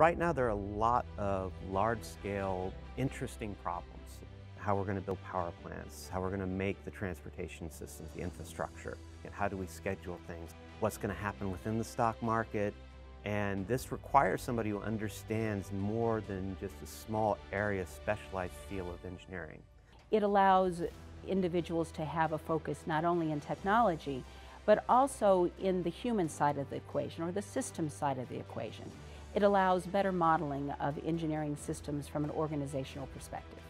Right now, there are a lot of large-scale, interesting problems. How we're going to build power plants, how we're going to make the transportation systems, the infrastructure, and how do we schedule things, what's going to happen within the stock market. And this requires somebody who understands more than just a small area, specialized field of engineering. It allows individuals to have a focus not only in technology, but also in the human side of the equation, or the system side of the equation. It allows better modeling of engineering systems from an organizational perspective.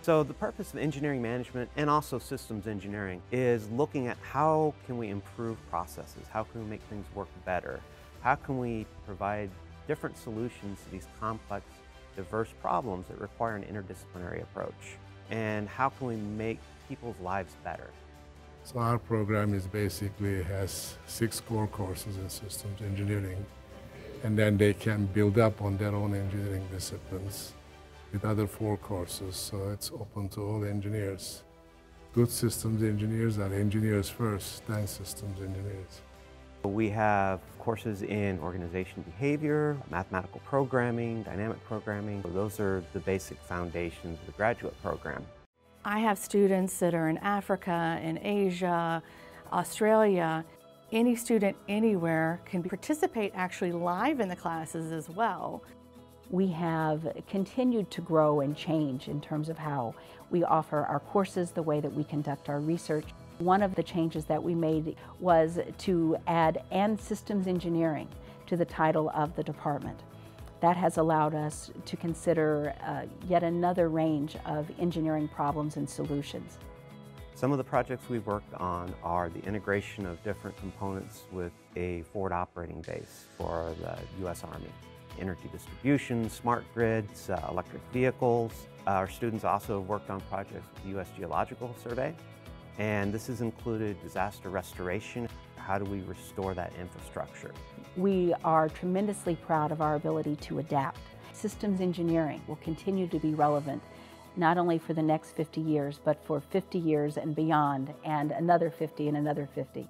So the purpose of engineering management and also systems engineering is looking at how can we improve processes, how can we make things work better, how can we provide different solutions to these complex, diverse problems that require an interdisciplinary approach, and how can we make people's lives better. So our program is basically has 6 core courses in systems engineering, and then they can build up on their own engineering disciplines with other 4 courses, so it's open to all engineers. Good systems engineers are engineers first, then systems engineers. We have courses in organization behavior, mathematical programming, dynamic programming. Those are the basic foundations of the graduate program. I have students that are in Africa, in Asia, Australia. Any student anywhere can participate actually live in the classes as well. We have continued to grow and change in terms of how we offer our courses, the way that we conduct our research. One of the changes that we made was to add "and systems engineering" to the title of the department. That has allowed us to consider yet another range of engineering problems and solutions. Some of the projects we've worked on are the integration of different components with a forward operating base for the U.S. Army. Energy distribution, smart grids, electric vehicles. Our students also have worked on projects with the U.S. Geological Survey, and this has included disaster restoration. How do we restore that infrastructure? We are tremendously proud of our ability to adapt. Systems engineering will continue to be relevant not only for the next 50 years, but for 50 years and beyond, and another 50 and another 50.